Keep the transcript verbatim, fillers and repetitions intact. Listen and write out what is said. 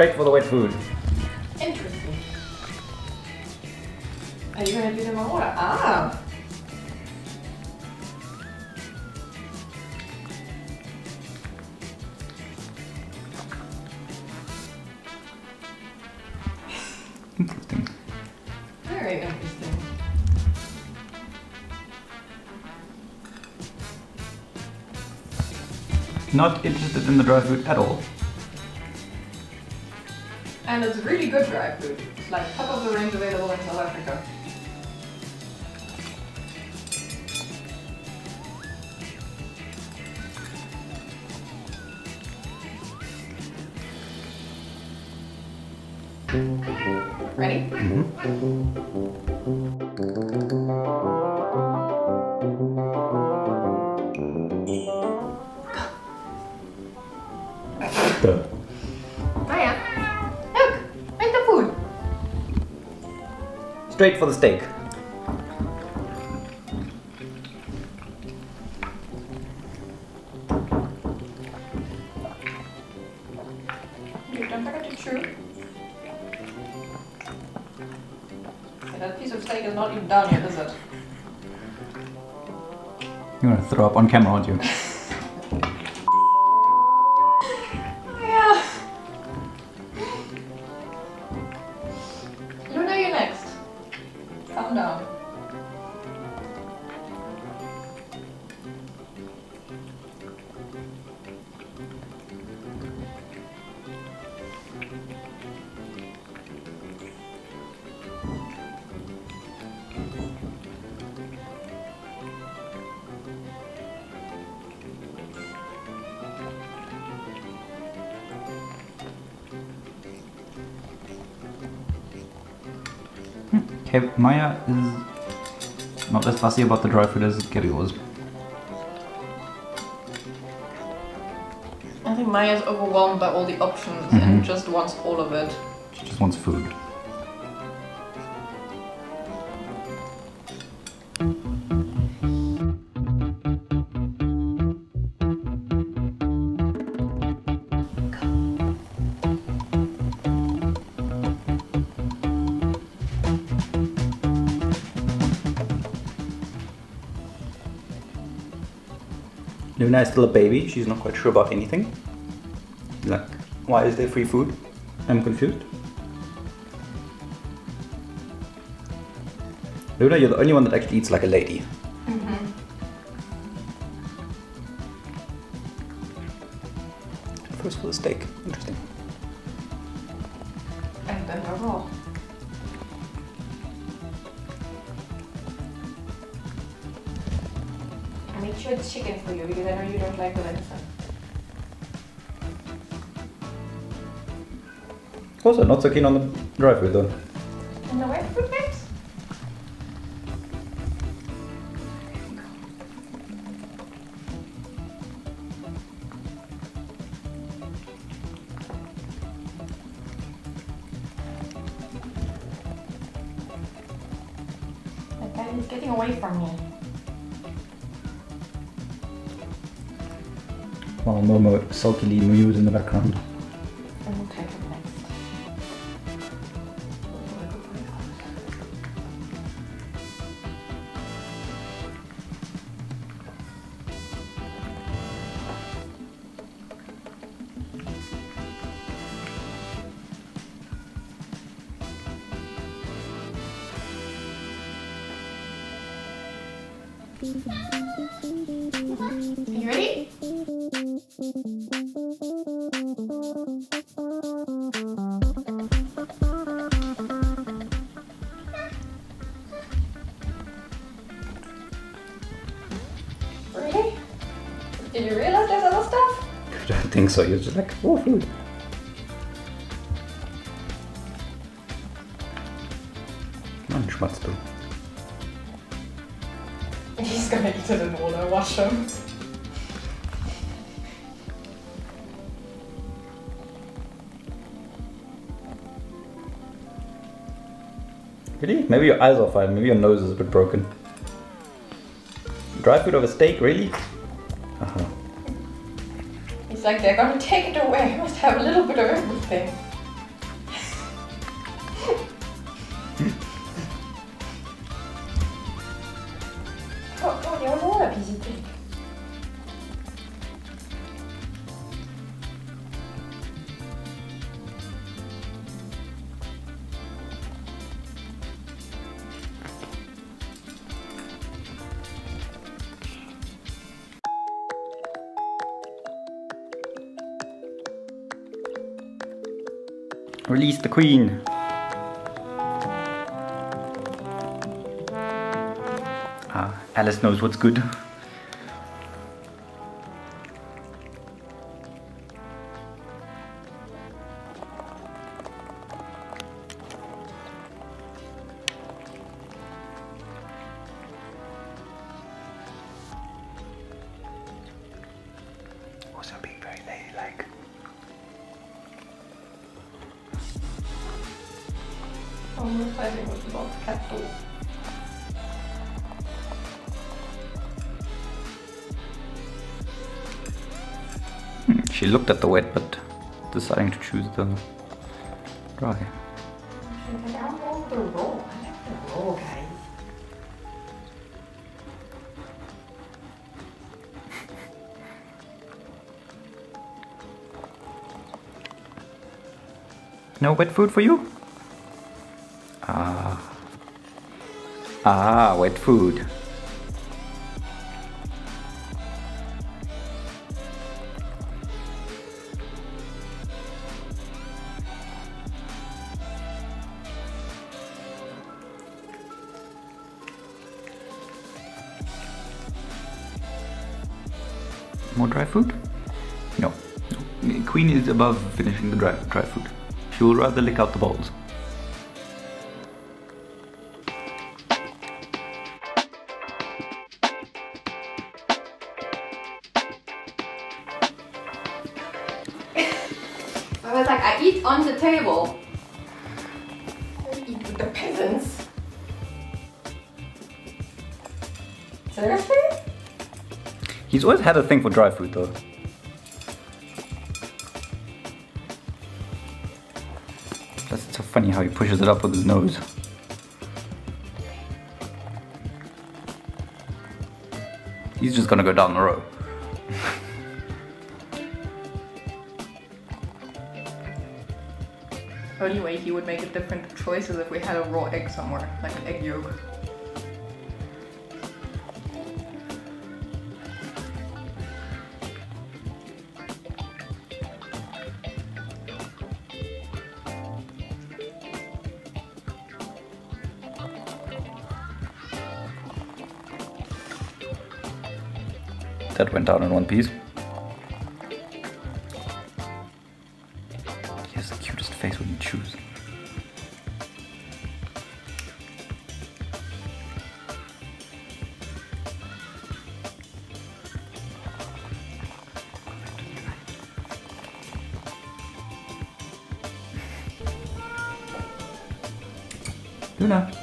Straight for the wet food. Interesting. Are you going to do them all? Ah! Interesting. Very interesting. Not interested in the dry food at all. And it's really good dry food. It's like top of the range available in South Africa. Ready? Mm-hmm. Go. Maya, look, make the food. Straight for the steak. You don't forget to chew. That piece of steak is not even done yet, is it? You're gonna throw up on camera, aren't you? Yeah. Luna, you're next. Calm down. Okay, Maya is not as fussy about the dry food as Kiri was. I think Maya is overwhelmed by all the options mm-hmm. and just wants all of it. She just wants food. Luna is still a baby, she's not quite sure about anything. Like, why is there free food? I'm confused. Luna, you're the only one that actually eats like a lady. Mm-hmm. First for the steak, interesting. And then the raw. Make sure it's chicken for you because I know you don't like the venison. Also, not so keen on the dry food though. And the wet food mix? That guy is getting away from me. While Momo sulkily mews in the background. And we'll take it next. Are you ready? Really? Did you realize there's other stuff? I don't think so, you're just like, oh, food. Come on, Schmatzboo. He's gonna eat it in water, wash him. Really? Maybe your eyes are fine, maybe your nose is a bit broken. Dry food of a steak, really? Uh-huh. It's like they're gonna take it away, I must have a little bit of everything. visiter. Release the Queen. Ah, Alice knows what's good. Also being very ladylike. Almost like it was about cattle. She looked at the wet, but deciding to choose the dry. Should I down roll the roll? I like the roll, guys. No wet food for you? Ah. Ah, wet food. More dry food? No. no. Queen is above finishing the dry, dry food. She will rather lick out the bowls. I was like, I eat on the table. I eat with the peasants. Seriously? He's always had a thing for dry food though. That's so funny how he pushes it up with his nose. He's just gonna go down the row. Only way he would make a different choice is if we had a raw egg somewhere, like an egg yolk. That went down in one piece. He has the cutest face when you choose. Luna.